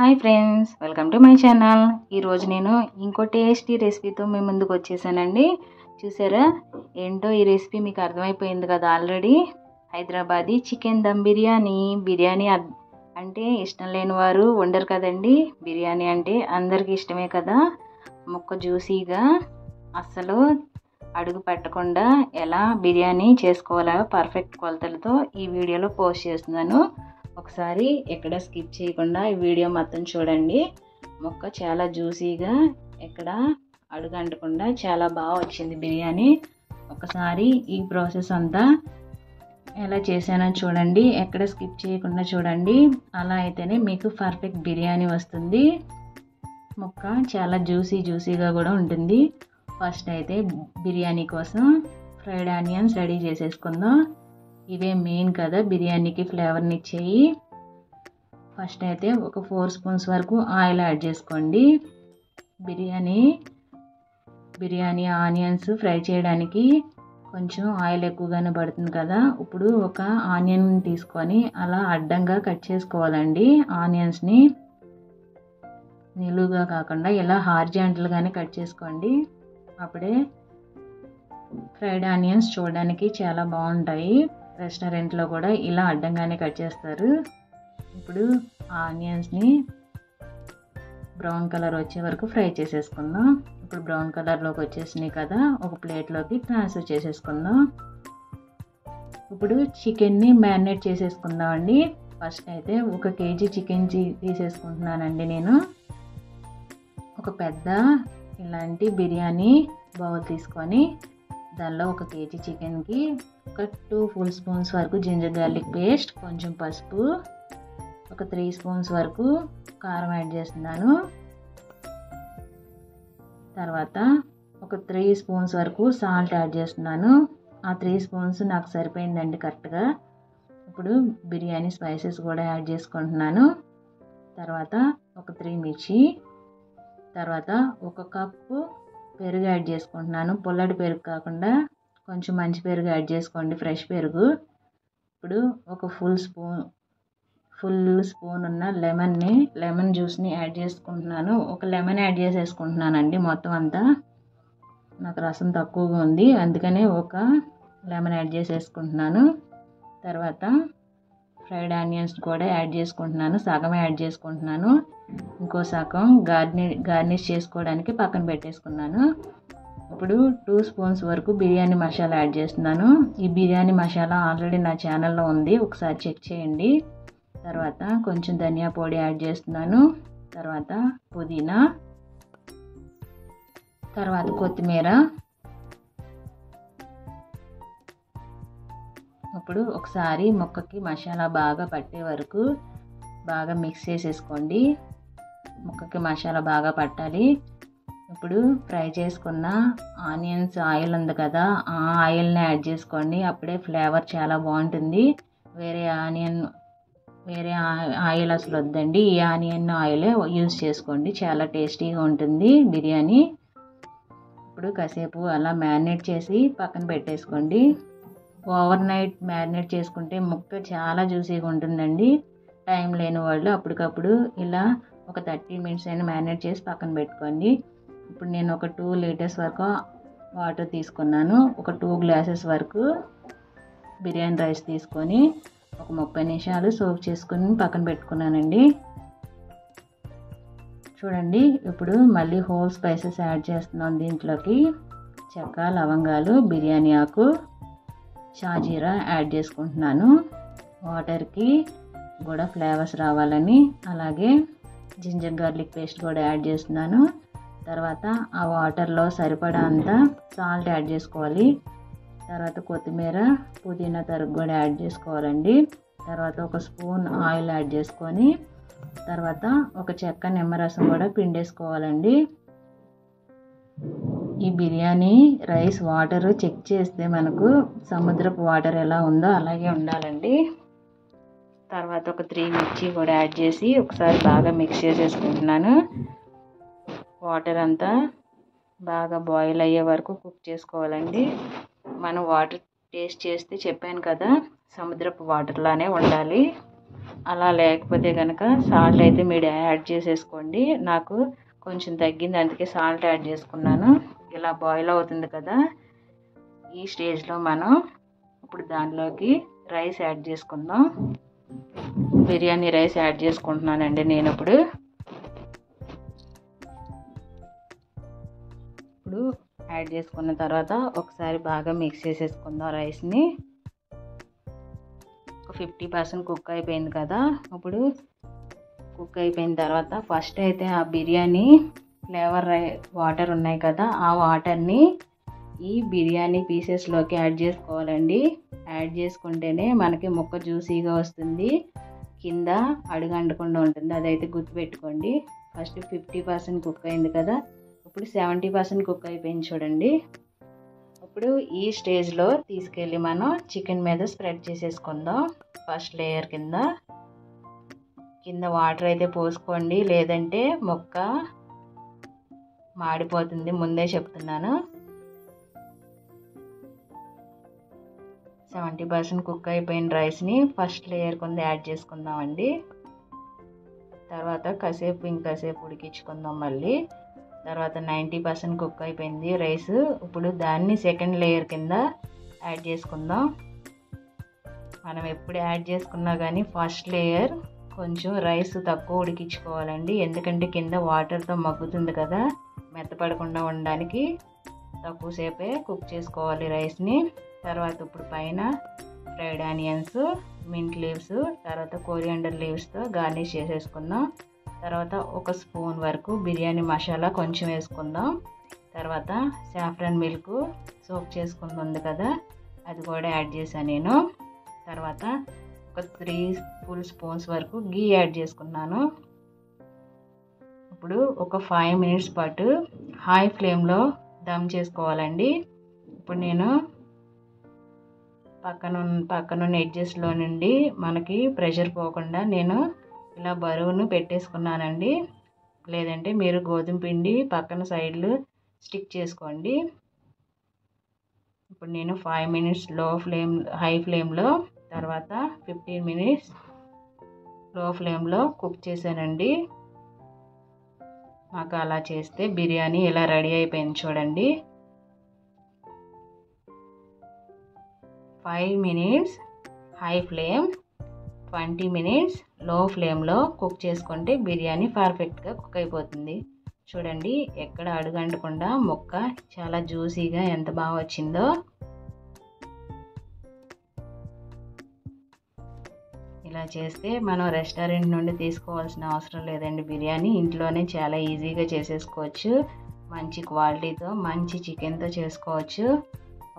Hi friends, welcome to my channel. ఈరోజు నేను ఇంకో టేస్టీ రెసిపీతో మీ ముందుకు వచ్చేసానండి. చూసారా, ఏంటో ఈ రెసిపీ మీకు అర్థమైపోయింది కదా ఆల్రెడీ. హైదరాబాదీ చికెన్ దమ్ బిర్యానీ. బిర్యానీ అంటే ఇష్టం లేని వారు ఉండరు కదండి. బిర్యానీ అంటే అందరికీ ఇష్టమే కదా. ముక్క జ్యూసీగా అస్సలు అడుగు పెట్టకుండా ఎలా బిర్యానీ చేసుకోవాలో పర్ఫెక్ట్ కొలతలతో ఈ వీడియోలో పోస్ట్ చేస్తున్నాను. ఒకసారి ఎక్కడ స్కిప్ చేయకుండా ఈ వీడియో మొత్తం చూడండి. ముక్క చాలా జ్యూసీగా ఎక్కడ అడుగు అంటకుండా చాలా బాగా వచ్చింది బిర్యానీ. ఒకసారి ఈ ప్రాసెస్ అంతా ఎలా చేశానో చూడండి, ఎక్కడ స్కిప్ చేయకుండా చూడండి. అలా అయితేనే మీకు పర్ఫెక్ట్ బిర్యానీ వస్తుంది. ముక్క చాలా జ్యూసీగా కూడా ఉంటుంది. ఫస్ట్ అయితే బిర్యానీ కోసం ఫ్రైడ్ ఆనియన్స్ రెడీ చేసేసుకుందాం. ఇవే మెయిన్ కదా బిర్యానీకి ఫ్లేవర్ని ఇచ్చేయి. ఫస్ట్ అయితే ఒక 4 స్పూన్స్ వరకు ఆయిల్ యాడ్ చేసుకోండి. బిర్యానీ ఆనియన్స్ ఫ్రై చేయడానికి కొంచెం ఆయిల్ ఎక్కువగానే పడుతుంది కదా. ఇప్పుడు ఒక ఆనియన్ తీసుకొని అలా అడ్డంగా కట్ చేసుకోవాలండి. ఆనియన్స్ని నిలువుగా కాకుండా ఇలా హారిజాంటల్గానే కట్ చేసుకోండి. అప్పుడే ఫ్రైడ్ ఆనియన్స్ చూడడానికి చాలా బాగుంటాయి. రెస్టారెంట్లో కూడా ఇలా అడ్డంగానే కట్ చేస్తారు. ఇప్పుడు ఆనియన్స్ని బ్రౌన్ కలర్ వచ్చే వరకు ఫ్రై చేసేసుకుందాం. ఇప్పుడు బ్రౌన్ కలర్లోకి వచ్చేసినాయి కదా, ఒక ప్లేట్లోకి ట్రాన్స్ఫర్ చేసేసుకుందాం. ఇప్పుడు చికెన్ని మ్యారినేట్ చేసేసుకుందాం అండి. ఫస్ట్ అయితే 1 kg చికెన్ తీసేసుకుంటున్నానండి నేను. ఒక పెద్ద ఇలాంటి బిర్యానీ బౌల్ తీసుకొని దానిలో 1 kg చికెన్కి ఒక 2 full spoons వరకు జింజర్ గార్లిక్ పేస్ట్, కొంచెం పసుపు, ఒక 3 స్పూన్స్ వరకు కారం యాడ్ చేస్తున్నాను. తర్వాత ఒక 3 స్పూన్స్ వరకు సాల్ట్ యాడ్ చేస్తున్నాను. ఆ 3 స్పూన్స్ నాకు సరిపోయిందండి కరెక్ట్గా. ఇప్పుడు బిర్యానీ స్పైసెస్ కూడా యాడ్ చేసుకుంటున్నాను. తర్వాత ఒక 3 మిర్చి, తర్వాత 1 కప్పు పెరుగు యాడ్ చేసుకుంటున్నాను. పుల్లటి పెరుగు కాకుండా కొంచెం మంచి పెరుగు యాడ్ చేసుకోండి, ఫ్రెష్ పెరుగు. ఇప్పుడు ఒక ఫుల్ స్పూన్ ఉన్న లెమన్ జ్యూస్ని యాడ్ చేసుకుంటున్నాను. ఒక లెమన్ యాడ్ చేసేసుకుంటున్నానండి మొత్తం అంతా. నాకు రసం తక్కువగా ఉంది అందుకనే ఒక లెమన్ యాడ్ చేసేసుకుంటున్నాను. తర్వాత ఫ్రైడ్ ఆనియన్స్ కూడా యాడ్ చేసుకుంటున్నాను, సగం యాడ్ చేసుకుంటున్నాను. ఇంకో సగం గార్నిష్ చేసుకోవడానికి పక్కన పెట్టేసుకున్నాను. ఇప్పుడు 2 స్పూన్స్ వరకు బిర్యానీ మసాలా యాడ్ చేస్తున్నాను. ఈ బిర్యానీ మసాలా ఆల్రెడీ నా ఛానల్లో ఉంది, ఒకసారి చెక్ చేయండి. తర్వాత కొంచెం ధనియా పొడి యాడ్ చేస్తున్నాను. తర్వాత పుదీనా, తర్వాత కొత్తిమీర. ఇప్పుడు ఒకసారి ముక్కకి మసాలా బాగా పట్టే వరకు బాగా మిక్స్ చేసేసుకోండి. ముక్కకి మసాలా బాగా పట్టాలి. ఇప్పుడు ఫ్రై చేసుకున్న ఆనియన్స్ ఆయిల్ ఉంది కదా, ఆ ఆయిల్ని యాడ్ చేసుకోండి. అప్పుడే ఫ్లేవర్ చాలా బాగుంటుంది. వేరే ఆయిల్ అసలు వద్దండి, ఈ ఆనియన్ ఆయిలే యూజ్ చేసుకోండి. చాలా టేస్టీగా ఉంటుంది బిర్యానీ. ఇప్పుడు కాసేపు అలా మ్యారినేట్ చేసి పక్కన పెట్టేసుకోండి. ఓవర్ నైట్ మ్యారినేట్ చేసుకుంటే ముక్క చాలా జ్యూసీగా ఉంటుందండి. టైం లేని వాళ్ళు అప్పటికప్పుడు ఇలా ఒక 30 minutes అయినా మ్యారినేట్ చేసి పక్కన పెట్టుకోండి. ఇప్పుడు నేను ఒక 2 liters వరకు వాటర్ తీసుకున్నాను. ఒక 2 glasses వరకు బిర్యానీ రైస్ తీసుకొని ఒక 30 నిమిషాలు సోక్ చేసుకుని పక్కన పెట్టుకున్నానండి. చూడండి, ఇప్పుడు మళ్ళీ హోల్ స్పైసెస్ యాడ్ చేస్తున్నాను. దీంట్లోకి చెక్క, లవంగాలు, బిర్యానీ ఆకు, షాజీరా యాడ్ చేసుకుంటున్నాను. వాటర్కి కూడా ఫ్లేవర్స్ రావాలని అలాగే జింజర్ గార్లిక్ పేస్ట్ కూడా యాడ్ చేస్తున్నాను. తర్వాత ఆ వాటర్లో సరిపడా అంతా సాల్ట్ యాడ్ చేసుకోవాలి. తర్వాత కొత్తిమీర, పుదీనా తరుగు కూడా యాడ్ చేసుకోవాలండి. తర్వాత 1 స్పూన్ ఆయిల్ యాడ్ చేసుకొని తర్వాత ఒక చెక్క నిమ్మరసం కూడా పిండేసుకోవాలండి. ఈ బిర్యానీ రైస్ వాటర్ చెక్ చేస్తే మనకు సముద్రపు వాటర్ ఎలా ఉందో అలాగే ఉండాలండి. తర్వాత ఒక 3 మిర్చి కూడా యాడ్ చేసి ఒకసారి బాగా మిక్స్ చేసేసుకుంటున్నాను. వాటర్ అంతా బాగా బాయిల్ అయ్యే వరకు కుక్ చేసుకోవాలండి. మనం వాటర్ టేస్ట్ చేస్తే చెప్పాను కదా, సముద్రపు వాటర్లానే ఉండాలి. అలా లేకపోతే కనుక సాల్ట్ అయితే మీరు యాడ్ చేసేసుకోండి. నాకు కొంచెం తగ్గింది అందుకే సాల్ట్ యాడ్ చేసుకున్నాను. ఇలా బాయిల్ అవుతుంది కదా, ఈ స్టేజ్లో మనం ఇప్పుడు దానిలోకి రైస్ యాడ్ చేసుకుందాం. బిర్యానీ రైస్ యాడ్ చేసుకుంటున్నానండి నేను ఇప్పుడు. యాడ్ చేసుకున్న తర్వాత ఒకసారి బాగా మిక్స్ చేసేసుకుందాం రైస్ని. ఒక 50% కుక్ అయిపోయింది కదా. ఇప్పుడు కుక్ అయిపోయిన తర్వాత ఫస్ట్ అయితే ఆ బిర్యానీ ఫ్లేవర్ వాటర్ ఉన్నాయి కదా, ఆ వాటర్ని ఈ బిర్యానీ పీసెస్లోకి యాడ్ చేసుకోవాలండి. యాడ్ చేసుకుంటేనే మనకి ముక్క జ్యూసీగా వస్తుంది, కింద అడుగంటకుండా ఉంటుంది. అదైతే గుర్తుపెట్టుకోండి. ఫస్ట్ 50% కుక్ అయింది కదా, ఇప్పుడు 70% కుక్ అయిపోయింది చూడండి. ఇప్పుడు ఈ స్టేజ్లో తీసుకెళ్ళి మనం చికెన్ మీద స్ప్రెడ్ చేసేసుకుందాం. ఫస్ట్ లేయర్ కింద కింద వాటర్ అయితే పోసుకోండి, లేదంటే ముక్క మాడిపోతుంది, ముందే చెప్తున్నాను. 70% కుక్ అయిపోయిన రైస్ని ఫస్ట్ లేయర్ కింద యాడ్ చేసుకుందామండి. తర్వాత కాసేపు ఇంకాసేపు ఉడికించుకుందాం మళ్ళీ. తర్వాత 90% కుక్ అయిపోయింది రైస్. ఇప్పుడు దాన్ని సెకండ్ లేయర్ కింద యాడ్ చేసుకుందాం. మనం ఎప్పుడు యాడ్ చేసుకున్నా కానీ ఫస్ట్ లేయర్ కొంచెం రైస్ తక్కువ ఉడికించుకోవాలండి, ఎందుకంటే కింద వాటర్తో మగ్గుతుంది కదా. మెత్తపడకుండా ఉండడానికి తక్కువసేపే కుక్ చేసుకోవాలి రైస్ని. తర్వాత ఇప్పుడు పైన ఫ్రైడ్ ఆనియన్స్, మింట్ లీవ్స్, తర్వాత కోరియాండర్ లీవ్స్తో గార్నిష్ చేసేసుకుందాం. తర్వాత 1 స్పూన్ వరకు బిర్యానీ మసాలా కొంచెం వేసుకుందాం. తర్వాత సాఫ్రాన్ మిల్క్ సోప్ చేసుకుంటుంది కదా, అది కూడా యాడ్ చేశాను నేను. తర్వాత ఒక 3 ఫుల్ స్పూన్స్ వరకు గీ యాడ్ చేసుకున్నాను. ఇప్పుడు ఒక 5 మినిట్స్ పాటు హై ఫ్లేమ్లో దమ్ చేసుకోవాలండి. ఇప్పుడు నేను పక్కనున్న ఎడ్జెస్లో నుండి మనకి ప్రెషర్ పోకుండా నేను ఇలా బరువును పెట్టేసుకున్నానండి. లేదంటే మీరు గోధుమ పిండి పక్కన సైడ్లు స్టిక్ చేసుకోండి. ఇప్పుడు నేను 5 మినిట్స్ హై ఫ్లేమ్లో, తర్వాత 15 మినిట్స్ లో ఫ్లేమ్లో కుక్ చేశానండి. నాకు అలా చేస్తే బిర్యానీ ఇలా రెడీ అయిపోయింది చూడండి. 5 minutes high flame, 20 minutes low ఫ్లేమ్లో కుక్ చేసుకుంటే బిర్యానీ పర్ఫెక్ట్గా కుక్ అయిపోతుంది చూడండి. ఎక్కడ అడుగంటకుండా ముక్క చాలా జ్యూసీగా ఎంత బాగా వచ్చిందో. ఇలా చేస్తే మనం రెస్టారెంట్ నుండి తీసుకోవాల్సిన అవసరం లేదండి, బిర్యానీ ఇంట్లోనే చాలా ఈజీగా చేసేసుకోవచ్చు. మంచి క్వాలిటీతో మంచి చికెన్తో చేసుకోవచ్చు.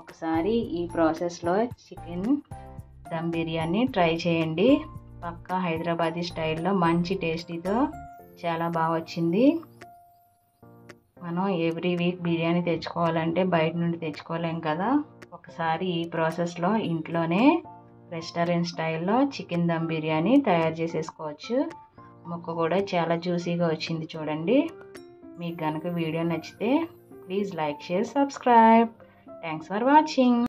ఒకసారి ఈ ప్రాసెస్లో చికెన్ దమ్ బిర్యానీ ట్రై చేయండి. పక్కా హైదరాబాదీ స్టైల్లో మంచి టేస్టీతో చాలా బాగా వచ్చింది. మనం ఎవ్రీ వీక్ బిర్యానీ తెచ్చుకోవాలంటే బయట నుండి తెచ్చుకోలేం కదా. ఒకసారి ఈ ప్రాసెస్లో ఇంట్లోనే రెస్టారెంట్ స్టైల్లో చికెన్ దమ్ బిర్యానీ తయారు చేసేసుకోవచ్చు. ముక్క కూడా చాలా జ్యూసీగా వచ్చింది చూడండి. మీకు కనుక వీడియో నచ్చితే please like, share, subscribe. Thanks for watching.